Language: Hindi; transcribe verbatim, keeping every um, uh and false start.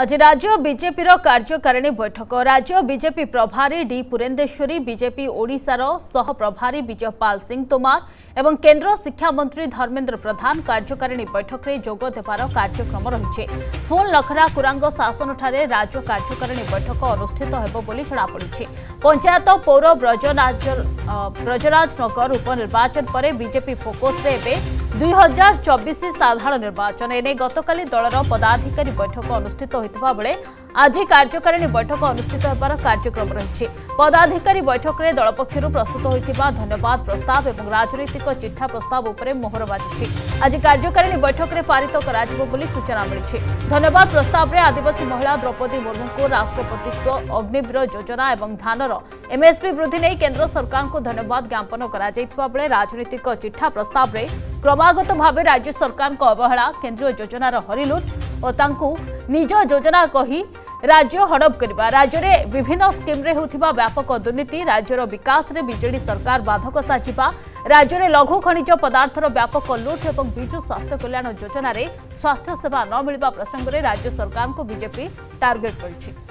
आज राज्य बीजेपी कार्यकारिणी बैठक राज्य बीजेपी प्रभारी डी पुरंदेश्वरी बीजेपी ओडिशार सह प्रभारी विजयपाल सिंह तोमार एवं केंद्र शिक्षा मंत्री धर्मेन्द्र प्रधान कार्यकारिणी बैठक में जोग देवार कार्यक्रम रही। फोन लखरा कुरांग शासन ठारे राज्य कार्यकारिणी बैठक अनुष्ठित होबो जनापड़ी। पंचायत पौर ब्रजराज नगर उपनिर्वाचन पर बीजेपी फोकस दुई हजार चौबीस साधारण निर्वाचन एने गतकाली दलर पदाधिकारी बैठक अनुष्ठित होता बेले आज कार्यकारिणी बैठक अनुष्ठित होबार कार्यक्रम रही। पदाधिकारी बैठक में दल पक्ष प्रस्तुत होता धन्यवाद प्रस्ताव और राजनीतिक चिट्ठा प्रस्ताव उपर मोहर बाजी आज कार्यकारिणी बैठक में पारित कर सूचना मिली। धन्यवाद प्रस्ताव में आदिवासी महिला द्रौपदी मुर्मू को राष्ट्रपतित्व अग्निवीर योजना और धानर एमएसपी वृद्धि नहीं केन्द्र सरकार को धन्यवाद ज्ञापन कर राजनीतिक चिट्ठा प्रस्ताव में क्रमागत भाव राज्य सरकार को अवहेला केन्द्रीय योजनार हरिलुट और तांकु निज योजना कही राज्य हड़प करवा राज्य में विभिन्न स्कीम रे होथिबा व्यापक दुर्नीति राज्यर विकास में बिजेडी सरकार बाधक साजिबा राज्य में लघु खनिज पदार्थर व्यापक लुट और विजु स्वास्थ्य कल्याण योजन स्वास्थ्य सेवा न मिलवा प्रसंग में राज्य सरकार को बीजेपी टार्गेट कर।